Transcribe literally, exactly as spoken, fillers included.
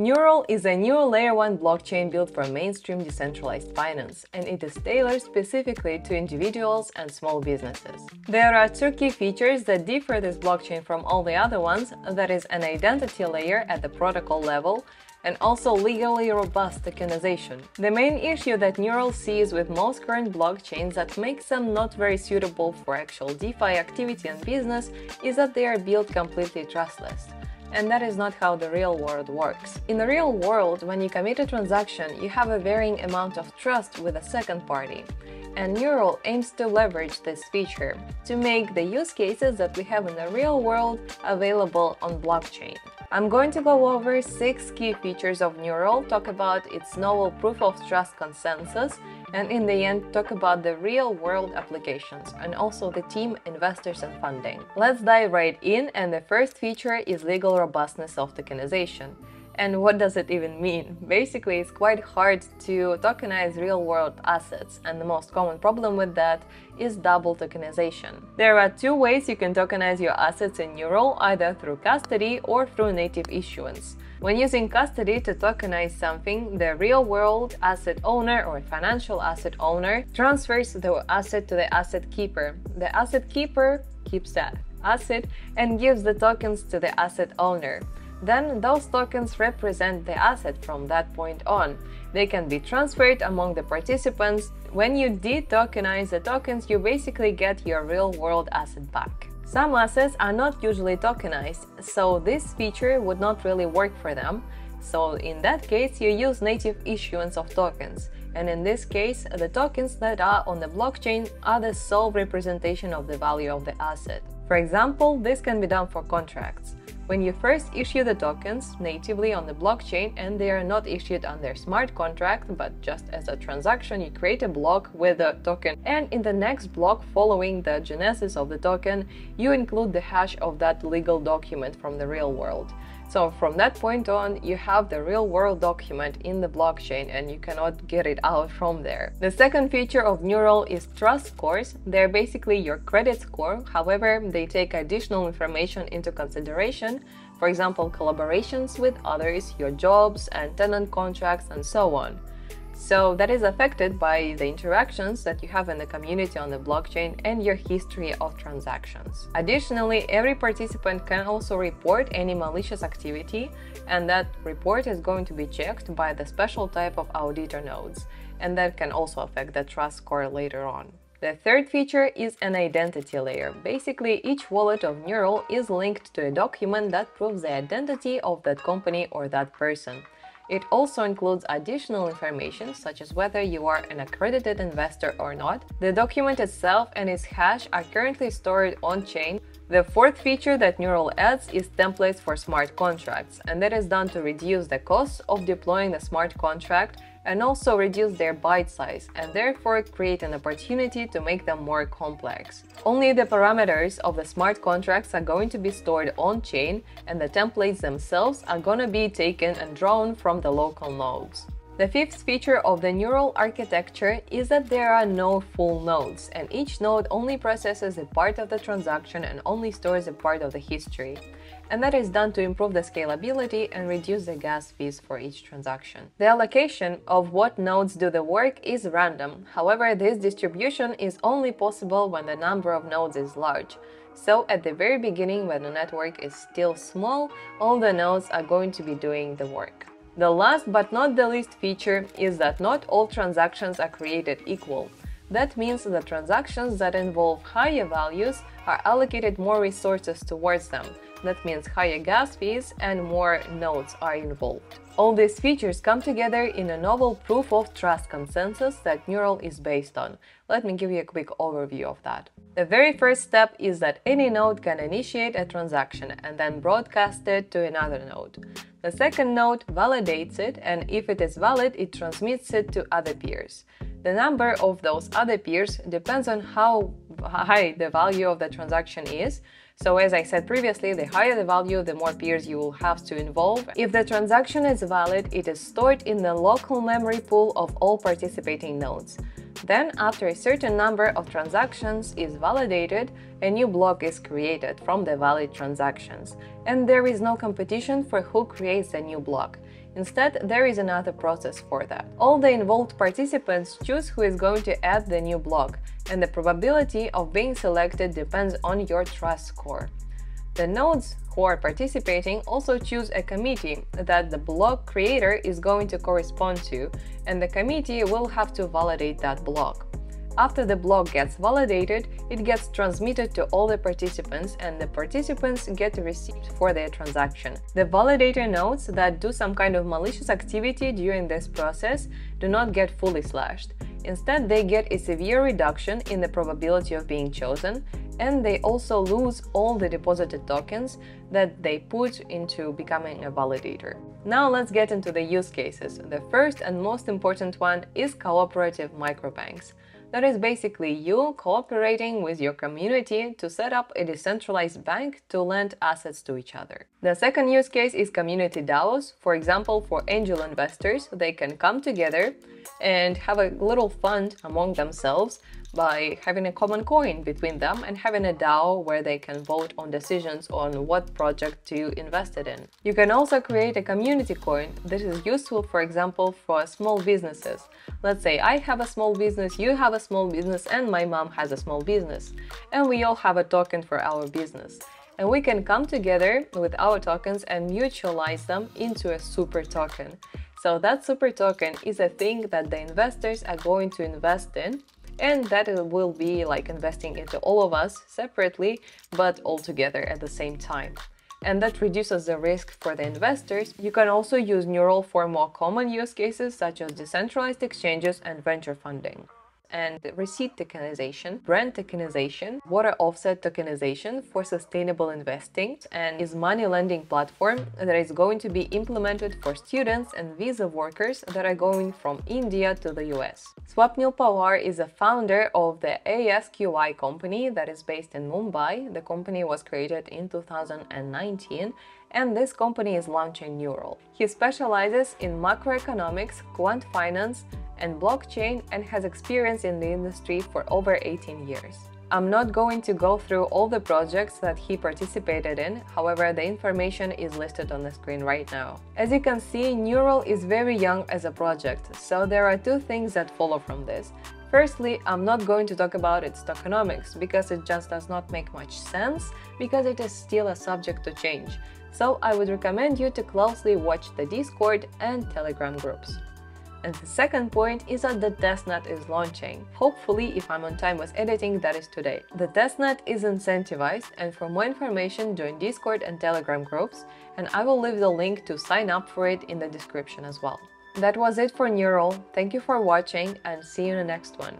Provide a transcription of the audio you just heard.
Newrl is a new layer one blockchain built for mainstream decentralized finance, and it is tailored specifically to individuals and small businesses. There are two key features that differ this blockchain from all the other ones, that is an identity layer at the protocol level and also legally robust tokenization. The main issue that Newrl sees with most current blockchains that makes them not very suitable for actual DeFi activity and business is that they are built completely trustless. And that is not how the real world works. In the real world, when you commit a transaction, you have a varying amount of trust with a second party. And Newrl aims to leverage this feature to make the use cases that we have in the real world available on blockchain. I'm going to go over six key features of Newrl, talk about its novel proof-of-trust consensus, and in the end talk about the real-world applications and also the team, investors, and funding. Let's dive right in, and the first feature is legal robustness of tokenization. And what does it even mean? Basically, it's quite hard to tokenize real-world assets, and the most common problem with that is double tokenization. There are two ways you can tokenize your assets in Newrl, either through custody or through native issuance. When using custody to tokenize something, the real-world asset owner or financial asset owner transfers the asset to the asset keeper. The asset keeper keeps that asset and gives the tokens to the asset owner. Then those tokens represent the asset from that point on. They can be transferred among the participants. When you de-tokenize the tokens, you basically get your real-world asset back. Some assets are not usually tokenized, so this feature would not really work for them. So in that case, you use native issuance of tokens. And in this case, the tokens that are on the blockchain are the sole representation of the value of the asset. For example, this can be done for contracts. When you first issue the tokens natively on the blockchain and they are not issued under smart contract, but just as a transaction, you create a block with a token, and in the next block following the genesis of the token, you include the hash of that legal document from the real world. So from that point on, you have the real-world document in the blockchain and you cannot get it out from there. The second feature of Newrl is trust scores. They're basically your credit score, however, they take additional information into consideration, for example, collaborations with others, your jobs and tenant contracts and so on. So that is affected by the interactions that you have in the community on the blockchain and your history of transactions. Additionally, every participant can also report any malicious activity, and that report is going to be checked by the special type of auditor nodes, and that can also affect the trust score later on. The third feature is an identity layer. Basically, each wallet of Newrl is linked to a document that proves the identity of that company or that person. It also includes additional information, such as whether you are an accredited investor or not. The document itself and its hash are currently stored on-chain. The fourth feature that Newrl adds is templates for smart contracts, and that is done to reduce the cost of deploying the smart contract and also reduce their byte size, and therefore create an opportunity to make them more complex. Only the parameters of the smart contracts are going to be stored on-chain, and the templates themselves are going to be taken and drawn from the local nodes. The fifth feature of the Newrl architecture is that there are no full nodes, and each node only processes a part of the transaction and only stores a part of the history. And that is done to improve the scalability and reduce the gas fees for each transaction. The allocation of what nodes do the work is random. However, this distribution is only possible when the number of nodes is large. So at the very beginning, when the network is still small, all the nodes are going to be doing the work. The last but not the least feature is that not all transactions are created equal. That means that transactions that involve higher values are allocated more resources towards them. That means higher gas fees and more nodes are involved. All these features come together in a novel proof-of-trust consensus that Newrl is based on. Let me give you a quick overview of that. The very first step is that any node can initiate a transaction and then broadcast it to another node. The second node validates it, and if it is valid, it transmits it to other peers. The number of those other peers depends on how high the value of the transaction is. So as I said previously, the higher the value, the more peers you will have to involve. If the transaction is valid, it is stored in the local memory pool of all participating nodes. Then, after a certain number of transactions is validated, a new block is created from the valid transactions, and there is no competition for who creates a new block. Instead, there is another process for that. All the involved participants choose who is going to add the new block, and the probability of being selected depends on your trust score. The nodes who are participating also choose a committee that the block creator is going to correspond to, and the committee will have to validate that block. After the block gets validated, it gets transmitted to all the participants, and the participants get a receipt for their transaction. The validator nodes that do some kind of malicious activity during this process do not get fully slashed. Instead, they get a severe reduction in the probability of being chosen, and they also lose all the deposited tokens that they put into becoming a validator. Now let's get into the use cases. The first and most important one is cooperative microbanks. That is basically you cooperating with your community to set up a decentralized bank to lend assets to each other. The second use case is community DAOs. For example, for angel investors, they can come together and have a little fund among themselves by having a common coin between them and having a DAO where they can vote on decisions on what project to invest it in. You can also create a community coin that is useful, for example, for small businesses. Let's say I have a small business, you have a small business, and my mom has a small business, and we all have a token for our business. And we can come together with our tokens and mutualize them into a super token. So that super token is a thing that the investors are going to invest in, and that will be like investing into all of us separately, but all together at the same time. And that reduces the risk for the investors. You can also use Newrl for more common use cases such as decentralized exchanges and venture funding. And receipt tokenization, brand tokenization, water offset tokenization for sustainable investing, and is money lending platform that is going to be implemented for students and visa workers that are going from India to the U S. Swapnil Pawar is a founder of the A S Q I company that is based in Mumbai. The company was created in two thousand nineteen. And this company is launching Newrl. He specializes in macroeconomics, quant finance, and blockchain, and has experience in the industry for over eighteen years. I'm not going to go through all the projects that he participated in, however, the information is listed on the screen right now. As you can see, Newrl is very young as a project, so there are two things that follow from this. Firstly, I'm not going to talk about its tokenomics, because it just does not make much sense, because it is still a subject to change. So I would recommend you to closely watch the Discord and Telegram groups. And the second point is that the testnet is launching. Hopefully, if I'm on time with editing, that is today. The testnet is incentivized, and for more information, join Discord and Telegram groups, and I will leave the link to sign up for it in the description as well. That was it for Newrl. Thank you for watching, and see you in the next one.